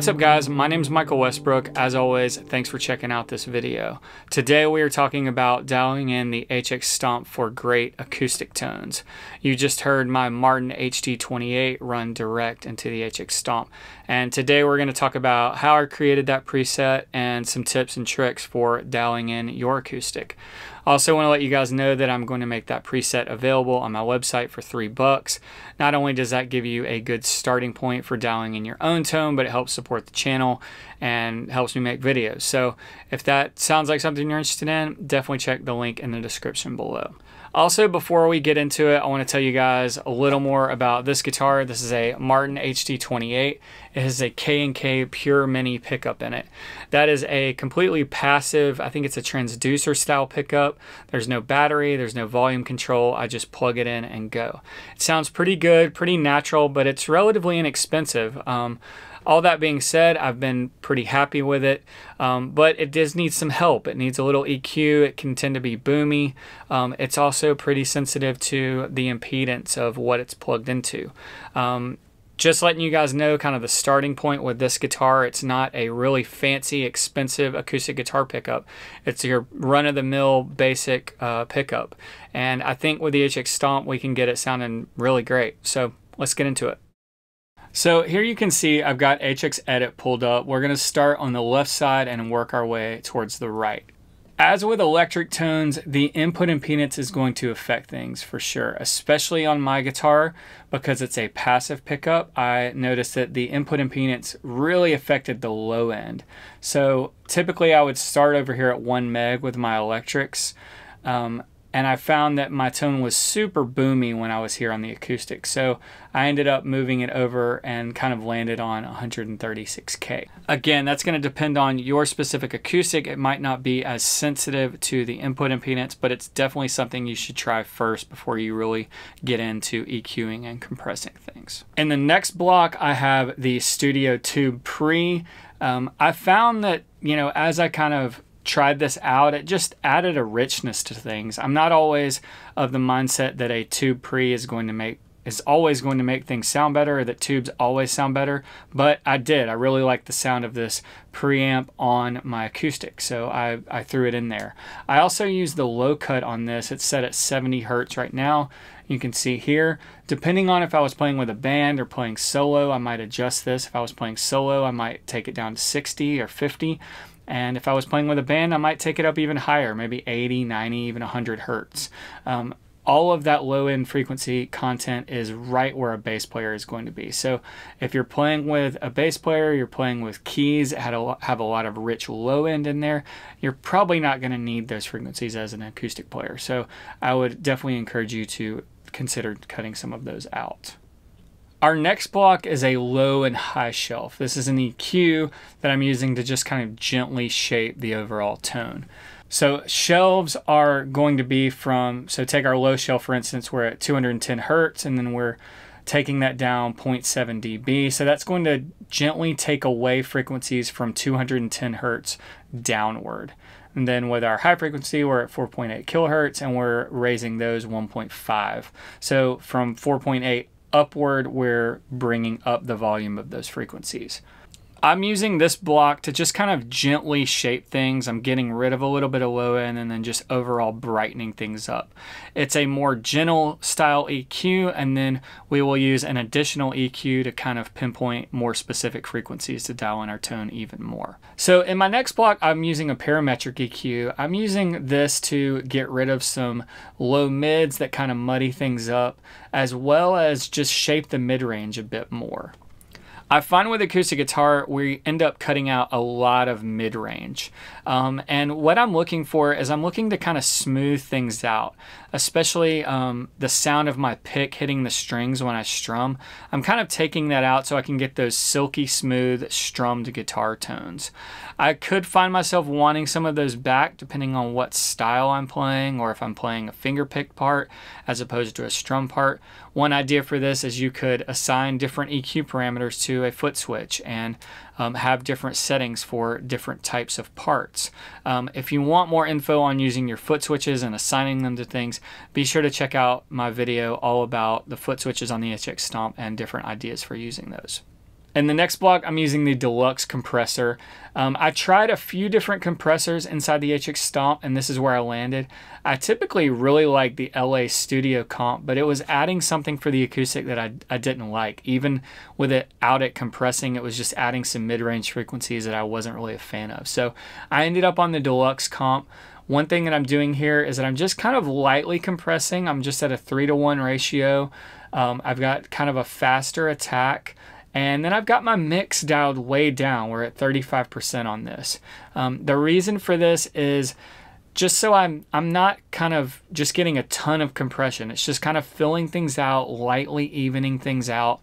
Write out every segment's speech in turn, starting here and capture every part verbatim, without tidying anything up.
What's up guys, my name is Michael Westbrook. As always, thanks for checking out this video. Today we are talking about dialing in the H X Stomp for great acoustic tones. You just heard my Martin H D twenty-eight run direct into the H X Stomp. And today we're gonna talk about how I created that preset and some tips and tricks for dialing in your acoustic. Also want to let you guys know that I'm going to make that preset available on my website for three bucks. Not only does that give you a good starting point for dialing in your own tone, but it helps support the channel and helps me make videos. So if that sounds like something you're interested in, definitely check the link in the description below. Also, before we get into it, I want to tell you guys a little more about this guitar. This is a Martin H D twenty-eight. It has a K and K Pure Mini pickup in it. That is a completely passive, I think it's a transducer style pickup. There's no battery, there's no volume control. I just plug it in and go. It sounds pretty good, pretty natural, but it's relatively inexpensive. Um, All that being said, I've been pretty happy with it, um, but it does need some help. It needs a little E Q. It can tend to be boomy. Um, it's also pretty sensitive to the impedance of what it's plugged into. Um, Just letting you guys know kind of the starting point with this guitar. It's not a really fancy, expensive acoustic guitar pickup. It's your run-of-the-mill basic uh, pickup. And I think with the H X Stomp, we can get it sounding really great. So let's get into it. So here you can see I've got H X Edit pulled up. We're going to start on the left side and work our way towards the right. As with electric tones, the input impedance is going to affect things for sure, especially on my guitar because it's a passive pickup. I noticed that the input impedance really affected the low end. So typically I would start over here at one meg with my electrics. Um, And I found that my tone was super boomy when I was here on the acoustic. So I ended up moving it over and kind of landed on one thirty-six K. Again, that's going to depend on your specific acoustic. It might not be as sensitive to the input impedance, but it's definitely something you should try first before you really get into EQing and compressing things. In the next block, I have the Studio Tube Pre. Um, I found that, you know, as I kind of tried this out, it just added a richness to things. I'm not always of the mindset that a tube pre is going to make is always going to make things sound better, or that tubes always sound better, but I did. I really like the sound of this preamp on my acoustic, so I, I threw it in there. I also used the low cut on this. It's set at seventy hertz right now. You can see here, depending on if I was playing with a band or playing solo, I might adjust this. If I was playing solo, I might take it down to sixty or fifty. And if I was playing with a band, I might take it up even higher, maybe eighty, ninety, even one hundred hertz. Um, all of that low-end frequency content is right where a bass player is going to be. So if you're playing with a bass player, you're playing with keys that have a lot of rich low-end in there, you're probably not going to need those frequencies as an acoustic player. So I would definitely encourage you to consider cutting some of those out. Our next block is a low and high shelf. This is an E Q that I'm using to just kind of gently shape the overall tone. So shelves are going to be from, so take our low shelf, for instance, we're at two hundred ten hertz, and then we're taking that down zero point seven D B. So that's going to gently take away frequencies from two hundred ten hertz downward. And then with our high frequency, we're at four point eight kilohertz, and we're raising those one point five. So from four point eight upward, we're bringing up the volume of those frequencies. I'm using this block to just kind of gently shape things. I'm getting rid of a little bit of low end and then just overall brightening things up. It's a more gentle style E Q, and then we will use an additional E Q to kind of pinpoint more specific frequencies to dial in our tone even more. So in my next block, I'm using a parametric E Q. I'm using this to get rid of some low mids that kind of muddy things up, as well as just shape the mid-range a bit more. I find with acoustic guitar, we end up cutting out a lot of mid-range. Um, and what I'm looking for is I'm looking to kind of smooth things out, especially um, the sound of my pick hitting the strings when I strum. I'm kind of taking that out so I can get those silky smooth strummed guitar tones. I could find myself wanting some of those back depending on what style I'm playing, or if I'm playing a finger pick part as opposed to a strum part. One idea for this is you could assign different E Q parameters to a foot switch and um, have different settings for different types of parts. Um, if you want more info on using your foot switches and assigning them to things, be sure to check out my video all about the foot switches on the H X Stomp and different ideas for using those. In the next block, I'm using the Deluxe Compressor. Um, I tried a few different compressors inside the H X Stomp, and this is where I landed. I typically really like the L A Studio Comp, but it was adding something for the acoustic that I, I didn't like. Even without it compressing, it was just adding some mid-range frequencies that I wasn't really a fan of. So I ended up on the Deluxe Comp. One thing that I'm doing here is that I'm just kind of lightly compressing. I'm just at a three to one ratio. Um, I've got kind of a faster attack. And then I've got my mix dialed way down. We're at thirty-five percent on this. Um, the reason for this is just so I'm, I'm not kind of just getting a ton of compression. It's just kind of filling things out, lightly evening things out.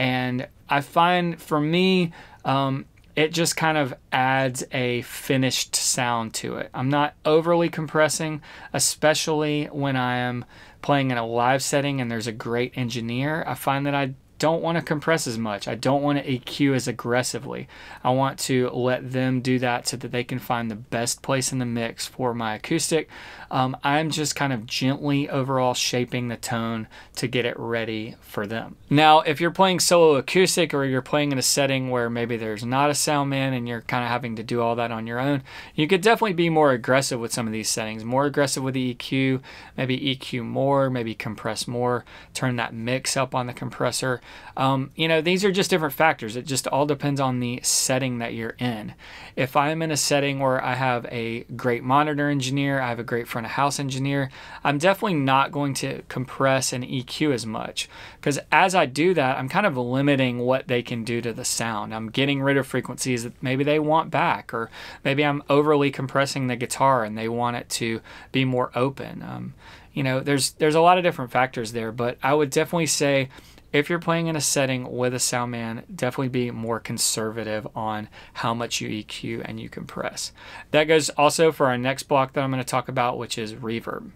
And I find for me, um, it just kind of adds a finished sound to it. I'm not overly compressing, especially when I am playing in a live setting and there's a great engineer. I find that I don't want to compress as much. I don't want to E Q as aggressively. I want to let them do that so that they can find the best place in the mix for my acoustic. Um, I'm just kind of gently overall shaping the tone to get it ready for them. Now, if you're playing solo acoustic or you're playing in a setting where maybe there's not a sound man and you're kind of having to do all that on your own, you could definitely be more aggressive with some of these settings, more aggressive with the E Q, maybe E Q more, maybe compress more, turn that mix up on the compressor. Um, you know, these are just different factors. It just all depends on the setting that you're in. If I'm in a setting where I have a great monitor engineer, I have a great front of house engineer, I'm definitely not going to compress and E Q as much, because as I do that, I'm kind of limiting what they can do to the sound. I'm getting rid of frequencies that maybe they want back, or maybe I'm overly compressing the guitar and they want it to be more open. Um, you know, there's, there's a lot of different factors there, but I would definitely say, if you're playing in a setting with a sound man, definitely be more conservative on how much you E Q and you compress. That goes also for our next block that I'm going to talk about, which is reverb.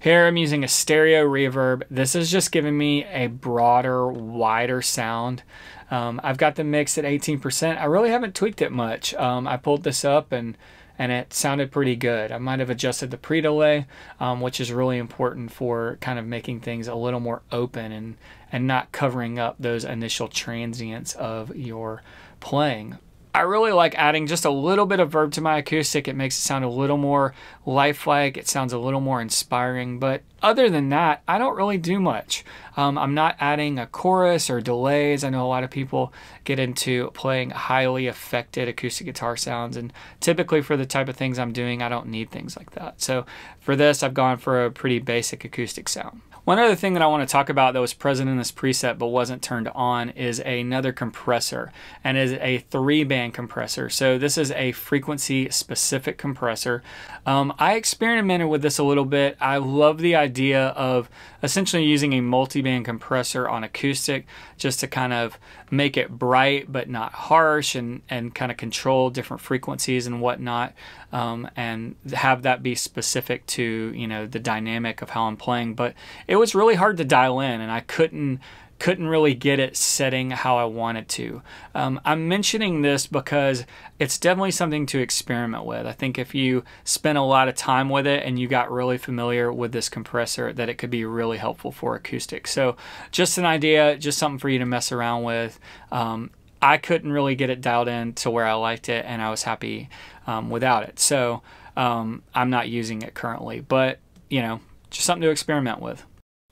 Here I'm using a stereo reverb. This is just giving me a broader, wider sound. Um, I've got the mix at eighteen percent. I really haven't tweaked it much. Um, I pulled this up and and it sounded pretty good. I might have adjusted the pre-delay, um, which is really important for kind of making things a little more open and, and not covering up those initial transients of your playing. I really like adding just a little bit of reverb to my acoustic. It makes it sound a little more lifelike. It sounds a little more inspiring, but other than that, I don't really do much. Um, I'm not adding a chorus or delays. I know a lot of people get into playing highly affected acoustic guitar sounds, and typically for the type of things I'm doing, I don't need things like that. So for this, I've gone for a pretty basic acoustic sound. One other thing that I want to talk about that was present in this preset but wasn't turned on is another compressor, and is a three-band compressor. So this is a frequency-specific compressor. Um, I experimented with this a little bit. I love the idea of essentially using a multi-band compressor on acoustic just to kind of make it bright but not harsh, and, and kind of control different frequencies and whatnot, um, and have that be specific to, you know, the dynamic of how I'm playing. But it was really hard to dial in, and I couldn't couldn't really get it setting how I wanted to. Um, I'm mentioning this because it's definitely something to experiment with. I think if you spend a lot of time with it and you got really familiar with this compressor, that it could be really helpful for acoustics. So just an idea, just something for you to mess around with. Um, I couldn't really get it dialed in to where I liked it, and I was happy um, without it. So um, I'm not using it currently, but you know, just something to experiment with.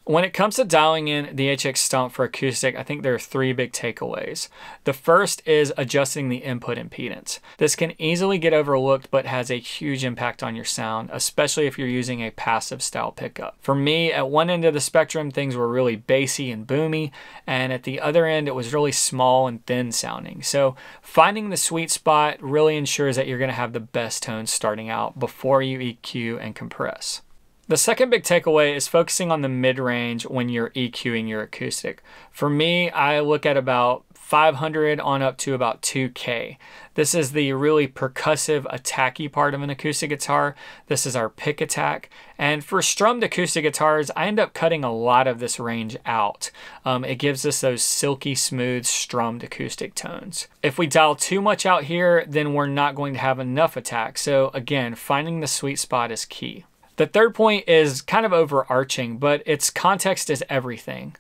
When it comes to dialing in the H X Stomp for acoustic, I think there are three big takeaways. The first is adjusting the input impedance. This can easily get overlooked, but has a huge impact on your sound, especially if you're using a passive style pickup. For me, at one end of the spectrum, things were really bassy and boomy, and at the other end, it was really small and thin sounding. So finding the sweet spot really ensures that you're gonna have the best tones starting out before you E Q and compress. The second big takeaway is focusing on the mid-range when you're EQing your acoustic. For me, I look at about five hundred on up to about two K. This is the really percussive, attacky part of an acoustic guitar. This is our pick attack. And for strummed acoustic guitars, I end up cutting a lot of this range out. Um, it gives us those silky, smooth, strummed acoustic tones. If we dial too much out here, then we're not going to have enough attack. So again, finding the sweet spot is key. The third point is kind of overarching, but its context is everything.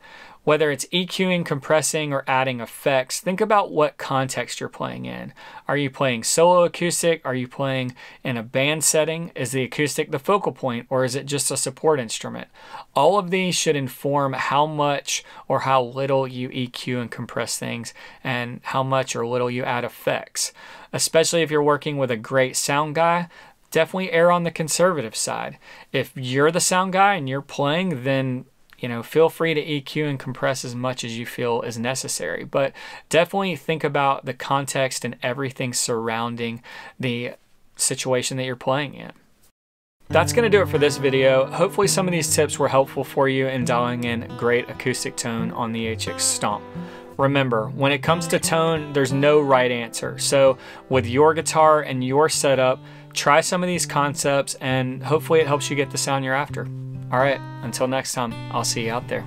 Whether it's EQing, compressing, or adding effects, think about what context you're playing in. Are you playing solo acoustic? Are you playing in a band setting? Is the acoustic the focal point, or is it just a support instrument? All of these should inform how much or how little you E Q and compress things, and how much or little you add effects. Especially if you're working with a great sound guy, definitely err on the conservative side. If you're the sound guy and you're playing, then you know, feel free to E Q and compress as much as you feel is necessary, but definitely think about the context and everything surrounding the situation that you're playing in. That's going to do it for this video. Hopefully some of these tips were helpful for you in dialing in great acoustic tone on the H X Stomp. Remember, when it comes to tone, there's no right answer. So with your guitar and your setup, try some of these concepts and hopefully it helps you get the sound you're after. All right, until next time, I'll see you out there.